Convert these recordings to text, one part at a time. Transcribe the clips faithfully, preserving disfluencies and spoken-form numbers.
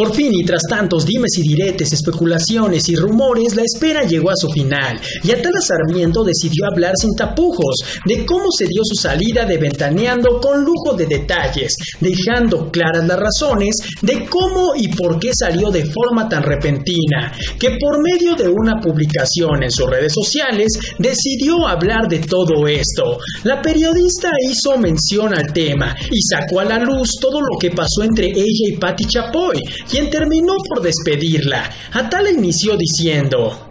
Por fin y tras tantos dimes y diretes, especulaciones y rumores, la espera llegó a su final y Atala Sarmiento decidió hablar sin tapujos de cómo se dio su salida de Ventaneando con lujo de detalles, dejando claras las razones de cómo y por qué salió de forma tan repentina, que por medio de una publicación en sus redes sociales decidió hablar de todo esto. La periodista hizo mención al tema y sacó a la luz todo lo que pasó entre ella y Paty Chapoy, quien terminó por despedirla. Atala inició diciendo: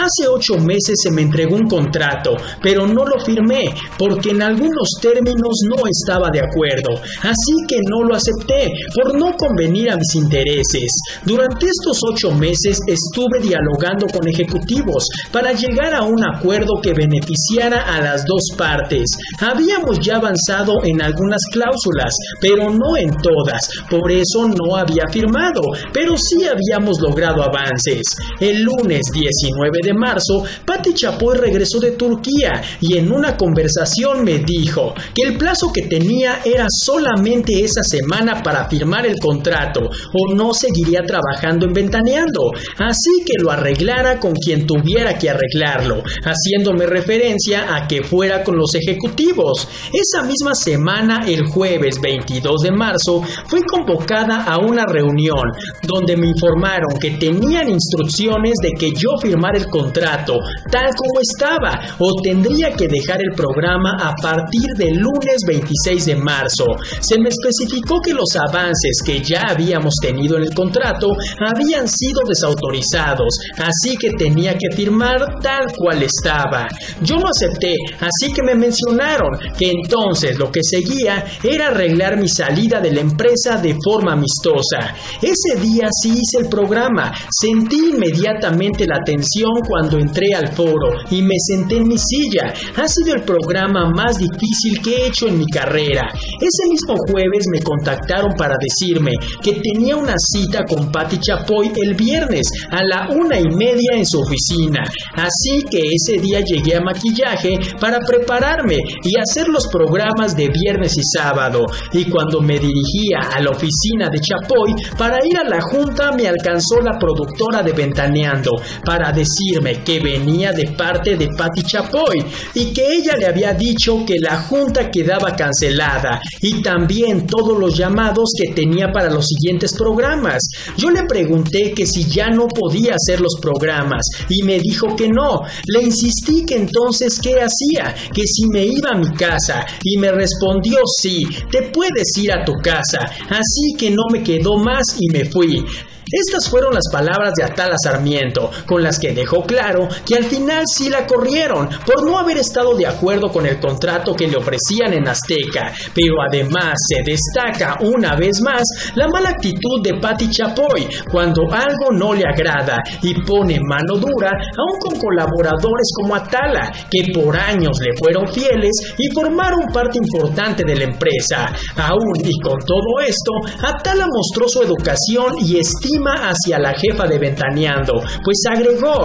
hace ocho meses se me entregó un contrato, pero no lo firmé porque en algunos términos no estaba de acuerdo, así que no lo acepté por no convenir a mis intereses. Durante estos ocho meses estuve dialogando con ejecutivos para llegar a un acuerdo que beneficiara a las dos partes. Habíamos ya avanzado en algunas cláusulas, pero no en todas, por eso no había firmado, pero sí habíamos logrado avances. El lunes diecinueve de marzo, Paty Chapoy regresó de Turquía y en una conversación me dijo que el plazo que tenía era solamente esa semana para firmar el contrato o no seguiría trabajando en Ventaneando, así que lo arreglara con quien tuviera que arreglarlo, haciéndome referencia a que fuera con los ejecutivos. Esa misma semana, el jueves veintidós de marzo, fui convocada a una reunión donde me informaron que tenían instrucciones de que yo firmara el contrato tal como estaba o tendría que dejar el programa a partir del lunes veintiséis de marzo. Se me especificó que los avances que ya habíamos tenido en el contrato habían sido desautorizados, así que tenía que firmar tal cual estaba. Yo no acepté, así que me mencionaron que entonces lo que seguía era arreglar mi salida de la empresa de forma amistosa. Ese día sí hice el programa, sentí inmediatamente la tensión cuando entré al foro y me senté en mi silla. Ha sido el programa más difícil que he hecho en mi carrera. Ese mismo jueves me contactaron para decirme que tenía una cita con Paty Chapoy el viernes a la una y media en su oficina, así que ese día llegué a maquillaje para prepararme y hacer los programas de viernes y sábado, y cuando me dirigía a la oficina de Chapoy para ir a la junta me alcanzó la productora de Ventaneando para decirme que venía de parte de Paty Chapoy y que ella le había dicho que la junta quedaba cancelada y también todos los llamados que tenía para los siguientes programas. Yo le pregunté que si ya no podía hacer los programas y me dijo que no. Le insistí que entonces qué hacía, que si me iba a mi casa, y me respondió: sí, te puedes ir a tu casa. Así que no me quedó más y me fui. Estas fueron las palabras de Atala Sarmiento, con las que dejó claro que al final sí la corrieron por no haber estado de acuerdo con el contrato que le ofrecían en Azteca, pero además se destaca una vez más la mala actitud de Paty Chapoy cuando algo no le agrada y pone mano dura aún con colaboradores como Atala, que por años le fueron fieles y formaron parte importante de la empresa. Aún y con todo esto, Atala mostró su educación y estima hacia la jefa de Ventaneando, pues agregó: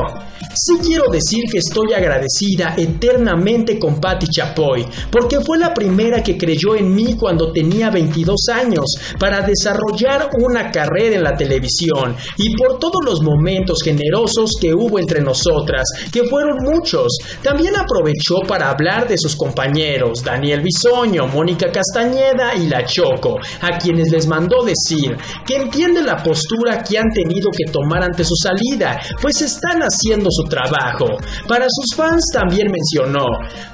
sí quiero decir que estoy agradecida eternamente con Paty Chapoy, porque fue la primera que creyó en mí cuando tenía veintidós años para desarrollar una carrera en la televisión, y por todos los momentos generosos que hubo entre nosotras, que fueron muchos. También aprovechó para hablar de sus compañeros Daniel Bisoño, Mónica Castañeda y La Choco, a quienes les mandó decir que entiende la postura que han tenido que tomar ante su salida, pues están haciendo su trabajo. Para sus fans también mencionó: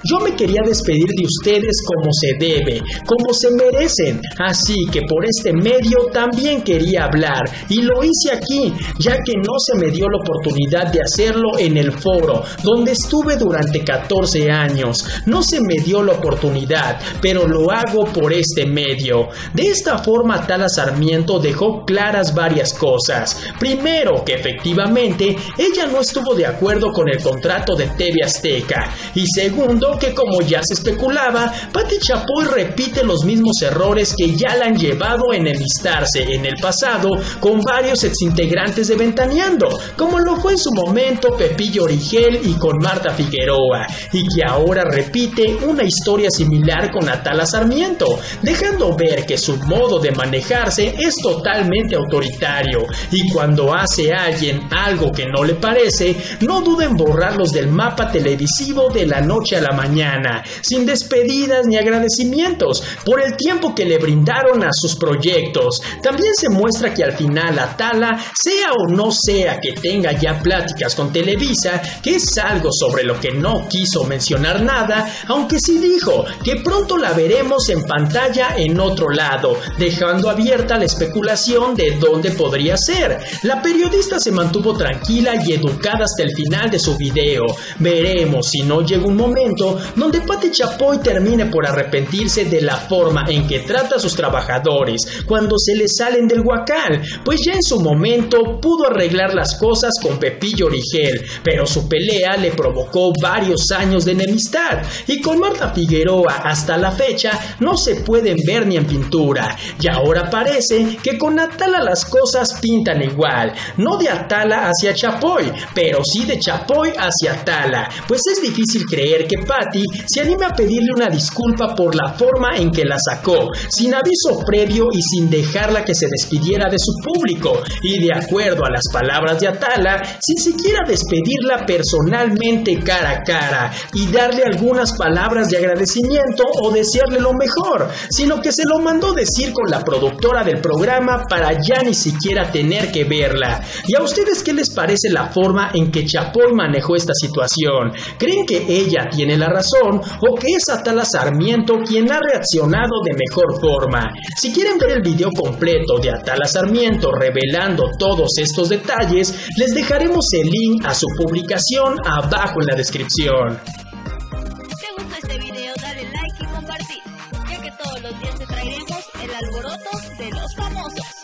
yo me quería despedir de ustedes como se debe, como se merecen, así que por este medio también quería hablar y lo hice aquí, ya que no se me dio la oportunidad de hacerlo en el foro, donde estuve durante catorce años. No se me dio la oportunidad, pero lo hago por este medio. De esta forma, Atala Sarmiento dejó claras varias cosas. Cosas. Primero, que efectivamente ella no estuvo de acuerdo con el contrato de T V Azteca, y segundo, que como ya se especulaba, Paty Chapoy repite los mismos errores que ya la han llevado a enemistarse en el pasado con varios exintegrantes de Ventaneando, como lo fue en su momento Pepillo Origel y con Marta Figueroa, y que ahora repite una historia similar con Atala Sarmiento, dejando ver que su modo de manejarse es totalmente autoritario. número, y cuando hace a alguien algo que no le parece, no duda en borrarlos del mapa televisivo de la noche a la mañana, sin despedidas ni agradecimientos por el tiempo que le brindaron a sus proyectos. También se muestra que al final Atala, sea o no sea que tenga ya pláticas con Televisa, que es algo sobre lo que no quiso mencionar nada, aunque sí dijo que pronto la veremos en pantalla en otro lado, dejando abierta la especulación de dónde podría ser. La periodista se mantuvo tranquila y educada hasta el final de su video. Veremos si no llega un momento donde Paty Chapoy termine por arrepentirse de la forma en que trata a sus trabajadores cuando se les salen del huacal, pues ya en su momento pudo arreglar las cosas con Pepillo Origel, pero su pelea le provocó varios años de enemistad, y con Marta Figueroa hasta la fecha no se pueden ver ni en pintura. Y ahora parece que con Atala las cosas pintan igual, no de Atala hacia Chapoy, pero sí de Chapoy hacia Atala, pues es difícil creer que Paty se anime a pedirle una disculpa por la forma en que la sacó, sin aviso previo y sin dejarla que se despidiera de su público, y de acuerdo a las palabras de Atala, sin siquiera despedirla personalmente cara a cara y darle algunas palabras de agradecimiento o desearle lo mejor, sino que se lo mandó decir con la productora del programa para ya ni siquiera tener que verla. ¿Y a ustedes qué les parece la forma en que Chapoy manejó esta situación? ¿Creen que ella tiene la razón o que es Atala Sarmiento quien ha reaccionado de mejor forma? Si quieren ver el video completo de Atala Sarmiento revelando todos estos detalles, les dejaremos el link a su publicación abajo en la descripción. Si te gustó este video, dale like y compartir, ya que todos los días te traeremos el alboroto de los famosos.